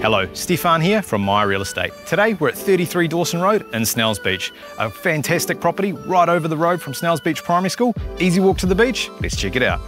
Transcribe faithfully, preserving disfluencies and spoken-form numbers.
Hello, Stefan here from My Real Estate. Today we're at thirty-three Dawson Road in Snells Beach, a fantastic property right over the road from Snells Beach Primary School. Easy walk to the beach, let's check it out.